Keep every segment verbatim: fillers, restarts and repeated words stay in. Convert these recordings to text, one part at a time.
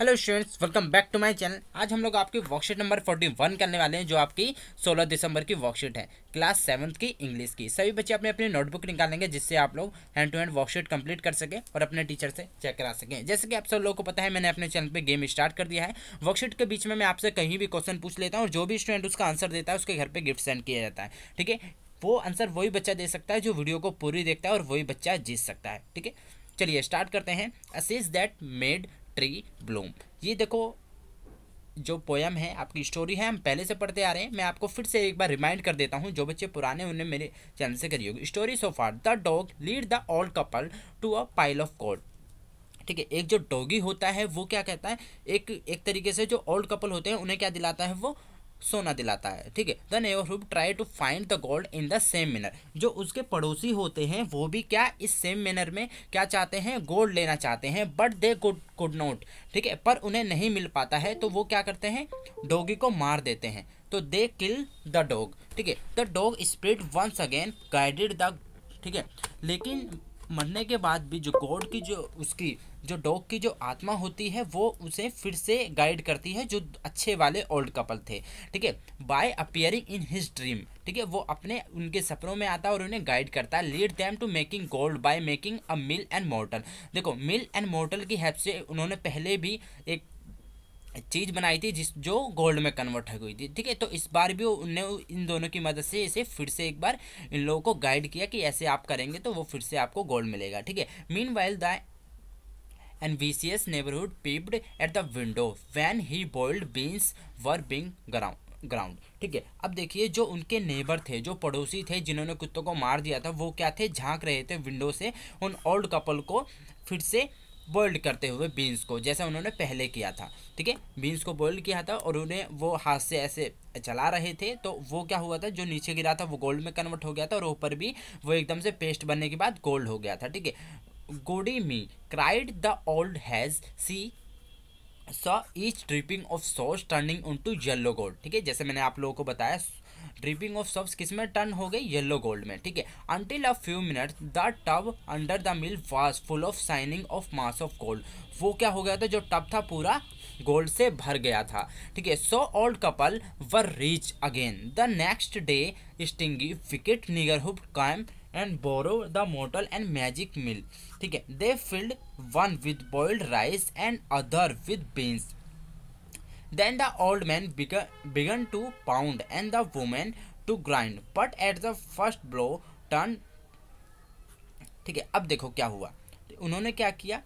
Hello students, welcome back to my channel. आज हम लोग आपकी वर्कशीट नंबर इकतालीस करने वाले हैं, जो आपकी सोलह दिसंबर की वर्कशीट है क्लास सेवन्थ की इंग्लिश की। सभी बच्चे अपने अपने नोटबुक निकालेंगे, जिससे आप लोग hand to hand worksheet complete कर सकें और अपने टीचर से चेक करा सकें। जैसे कि आप सब लोगों को पता है, मैंने अपने चैनल पर गेम स्टार्ट कर दिया है। वर्कशीट के बीच में मैं आपसे कहीं भी क्वेश्चन पूछ लेता हूँ और जो भी स्टूडेंट उसका आंसर देता है उसके घर पर गिफ्ट सेंड किया जाता है। ठीक है, वो आंसर वही बच्चा दे सकता है जो वीडियो को पूरी देखता है और वही बच्चा जीत सकता है। ठीक है, चलिए स्टार्ट करते हैं। अ seize that made tree bloom, ये देखो जो पोयम है, आपकी स्टोरी है, हम पहले से पढ़ते आ रहे हैं। मैं आपको फिर से एक बार रिमाइंड कर देता हूँ, जो बच्चे पुराने उन्हें मेरे चैनल से करी होगी। Story so far, the dog lead the old couple to a pile of coal. ठीक है, एक जो डॉगी होता है वो क्या कहता है, एक एक तरीके से जो ओल्ड कपल होते हैं उन्हें क्या दिलाता है, वो सोना दिलाता है। ठीक है, the neighbour who try to find the gold in the same manner, जो उसके पड़ोसी होते हैं वो भी क्या इस सेम मैनर में क्या चाहते हैं, गोल्ड लेना चाहते हैं, but they could could not. ठीक है, पर उन्हें नहीं मिल पाता है, तो वो क्या करते हैं, डॉगी को मार देते हैं। तो दे किल द डॉग। ठीक है, the dog spirit once again guided the. ठीक है, लेकिन मरने के बाद भी जो गोल्ड की जो उसकी जो डॉग की जो आत्मा होती है वो उसे फिर से गाइड करती है, जो अच्छे वाले ओल्ड कपल थे। ठीक है, by appearing in his dream. ठीक है, वो अपने उनके सपनों में आता है और उन्हें गाइड करता है। Lead them to making gold by making a mill and mortar. देखो, मिल एंड मोर्टल की हेल्प से उन्होंने पहले भी एक चीज़ बनाई थी जिस जो गोल्ड में कन्वर्ट हो गई थी। ठीक है, तो इस बार भी उन्होंने इन दोनों की मदद से इसे फिर से एक बार इन लोगों को गाइड किया कि ऐसे आप करेंगे तो वो फिर से आपको गोल्ड मिलेगा। ठीक है, meanwhile the envious neighbourhood peeped at the window when he boiled beans were being ground ground ठीक है, अब देखिए जो उनके नेबर थे, जो पड़ोसी थे जिन्होंने कुत्तों को मार दिया था, वो क्या थे, झांक रहे थे विंडो से उन ओल्ड कपल को फिर से बॉइल्ड करते हुए बीन्स को, जैसा उन्होंने पहले किया था। ठीक है, बीन्स को बॉइल्ड किया था और उन्हें वो हाथ से ऐसे चला रहे थे, तो वो क्या हुआ था, जो नीचे गिरा था वो गोल्ड में कन्वर्ट हो गया था और ऊपर भी वो एकदम से पेस्ट बनने के बाद गोल्ड हो गया था। ठीक है, goody me cried the old has she saw each dripping of sauce turning into yellow gold. ठीक है, जैसे मैंने आप लोगों को बताया, ड्रिपिंग ऑफ सॉस किस में टर्न हो गई, येलो गोल्ड में। ठीक है, until a few minutes the tub under the mill was full of shining of mass of gold. वो क्या हो गया था, जो टब था पूरा गोल्ड से भर गया था। ठीक है, so old couple were rich again the next day stingy wicked neighbourhood came and borrow the mortar and magic mill. ठीक है, they filled one with boiled rice and other with beans. Then the old man began, began to pound and the woman to grind, but at the first blow turned। ठीक है, अब देखो क्या हुआ, उन्होंने क्या किया,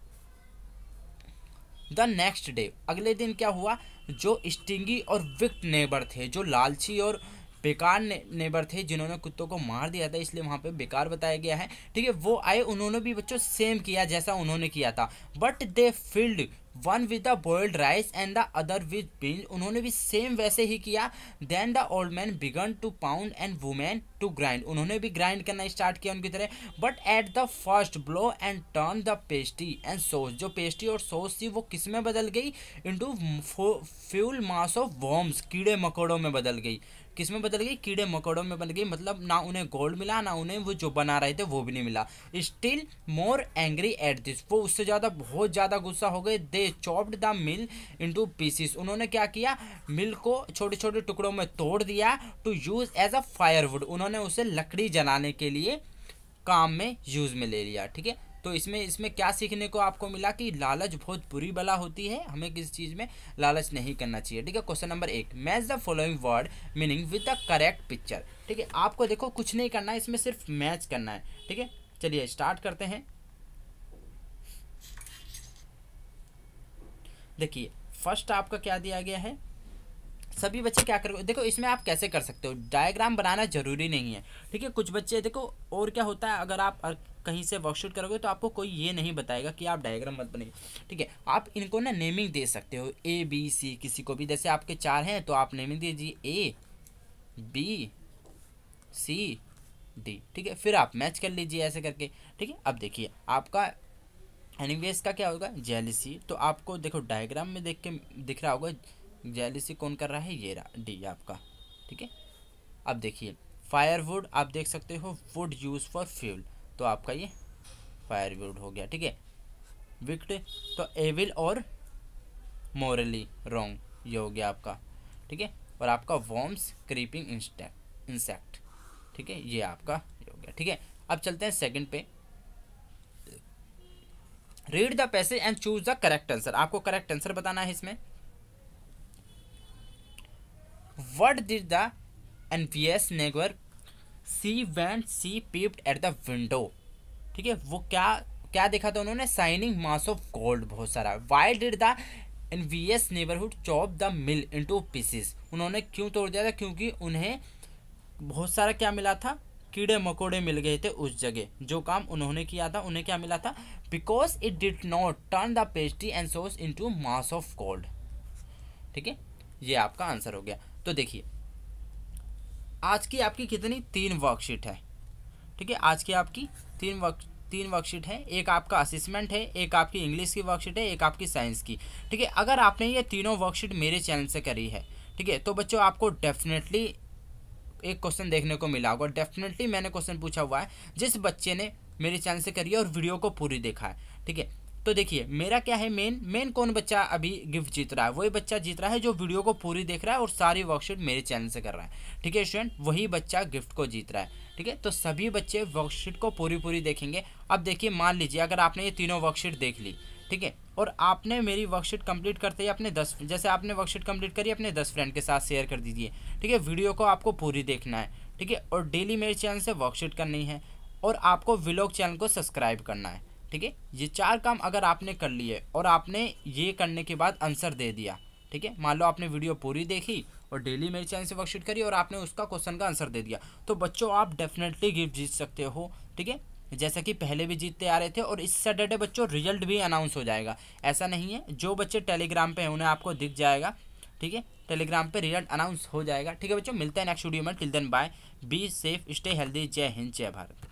द नेक्स्ट डे, अगले दिन क्या हुआ, जो स्टिंगी और विक्ट नेबर थे, जो लालची और बेकार ने, नेबर थे जिन्होंने कुत्तों को मार दिया था, इसलिए वहाँ पे बेकार बताया गया है। ठीक है, वो आए, उन्होंने भी बच्चों सेम किया जैसा उन्होंने किया था, but they filled one with the boiled rice and the other with beans. उन्होंने भी सेम वैसे ही किया। Then the old man began to pound and women to grind, उन्होंने भी ग्राइंड करना स्टार्ट किया उनकी तरह। But at the first blow and turn the pastry and sauce, जो पेस्ट्री और सॉस थी वो किस में बदल गई, into foul mass of worms, कीड़े मकोड़ों में बदल गई। किस में बदल गई, कीड़े मकोड़ों में बदल गई, मतलब ना उन्हें गोल्ड मिला, ना उन्हें वो जो बना रहे थे वो भी नहीं मिला। Still more angry at this, वो उससे ज़्यादा बहुत ज़्यादा गुस्सा हो गए। They chopped the mill into pieces, उन्होंने क्या किया, मिल को छोटे छोटे टुकड़ों में तोड़ दिया। To use as a firewood, उन्होंने उसे लकड़ी जलाने के लिए काम में यूज़ में ले लिया। ठीक है, तो इसमें इसमें क्या सीखने को आपको मिला कि लालच बहुत बुरी बला होती है, हमें किसी चीज़ में लालच नहीं करना चाहिए। ठीक है, क्वेश्चन नंबर एक, match the following word meaning with the correct picture. ठीक है, आपको देखो कुछ नहीं करना है, इसमें सिर्फ मैच करना है। ठीक है, चलिए स्टार्ट करते हैं। देखिए, फर्स्ट आपका क्या दिया गया है, सभी बच्चे क्या करोगे, देखो इसमें आप कैसे कर सकते हो, डायग्राम बनाना जरूरी नहीं है। ठीक है, कुछ बच्चे देखो, और क्या होता है, अगर आप कहीं से वर्कशीट करोगे तो आपको कोई ये नहीं बताएगा कि आप डायग्राम मत बनाइए। ठीक है, आप इनको ना नेमिंग दे सकते हो, ए बी सी, किसी को भी, जैसे आपके चार हैं तो आप नेमिंग दीजिए ए बी सी डी। ठीक है, फिर आप मैच कर लीजिए ऐसे करके। ठीक है, अब देखिए आपका एनिवेस का क्या होगा, जेलिसी, तो आपको देखो डायग्राम में देख के दिख रहा होगा जेलिसी कौन कर रहा है, ये रहा डी आपका। ठीक है, अब देखिए फायरवुड, आप देख सकते हो वुड यूज फॉर फ्यूल, तो आपका ये फायरवुड हो गया। ठीक है, विक्ट, तो एविल और मोरली रॉन्ग, ये हो गया आपका, ठीक है। और आपका वॉर्म्स क्रीपिंग इंसेक्ट, ठीक है, ये आपका हो गया, ठीक है। अब चलते हैं सेकंड पे, read the passage and choose the correct answer. आपको करेक्ट आंसर बताना है इसमें। What did the envious neighbour see when she peeped at the window, ठीक है, वो क्या क्या देखा था उन्होंने, साइनिंग मास ऑफ गोल्ड, बहुत सारा। Why did the envious neighbourhood chop the mill into pieces, उन्होंने क्यों तोड़ दिया था, क्योंकि उन्हें बहुत सारा क्या मिला था, कीड़े मकोड़े मिल गए थे उस जगह, जो काम उन्होंने किया था उन्हें क्या मिला था। Because it did not turn the pastry and sauce into mass of gold, ठीक है, ये आपका आंसर हो गया। तो देखिए आज की आपकी कितनी तीन वर्कशीट है, ठीक है, आज की आपकी तीन वर्क तीन वर्कशीट है। एक आपका असेसमेंट है, एक आपकी इंग्लिश की वर्कशीट है, एक आपकी साइंस की, ठीक है। अगर आपने ये तीनों वर्कशीट मेरे चैनल से करी है, ठीक है, तो बच्चों आपको डेफिनेटली एक क्वेश्चन देखने को मिला होगा, डेफिनेटली मैंने क्वेश्चन पूछा हुआ है जिस बच्चे ने मेरे चैनल से करी है और वीडियो को पूरी देखा है, ठीक है। तो देखिए मेरा क्या है मेन मेन कौन बच्चा अभी गिफ्ट जीत रहा है, वही बच्चा जीत रहा है जो वीडियो को पूरी देख रहा है और सारी वर्कशीट मेरे चैनल से कर रहा है, ठीक है स्टूडेंट, वही बच्चा गिफ्ट को जीत रहा है, ठीक है। तो सभी बच्चे वर्कशीट को पूरी पूरी देखेंगे। अब देखिए मान लीजिए अगर आपने ये तीनों वर्कशीट देख ली, ठीक है, और आपने मेरी वर्कशीट कंप्लीट करते ही अपने दस, जैसे आपने वर्कशीट कंप्लीट करी अपने दस फ्रेंड के साथ शेयर कर दीजिए, ठीक है। वीडियो को आपको पूरी देखना है, ठीक है, और डेली मेरे चैनल से वर्कशीट करनी है और आपको व्लॉग चैनल को सब्सक्राइब करना है, ठीक है। ये चार काम अगर आपने कर लिए और आपने ये करने के बाद आंसर दे दिया, ठीक है, मान लो आपने वीडियो पूरी देखी और डेली मेरे चैनल से वर्कशीट करी और आपने उसका क्वेश्चन का आंसर दे दिया, तो बच्चों आप डेफिनेटली गिफ्ट जीत सकते हो, ठीक है, जैसा कि पहले भी जीतते आ रहे थे। और इस सैटरडे बच्चों रिजल्ट भी अनाउंस हो जाएगा, ऐसा नहीं है, जो बच्चे टेलीग्राम पे हैं उन्हें आपको दिख जाएगा, ठीक है, टेलीग्राम पे रिजल्ट अनाउंस हो जाएगा, ठीक है बच्चों। मिलते हैं नेक्स्ट वीडियो में, till then bye, be safe, stay healthy, जय हिंद, जय भारत।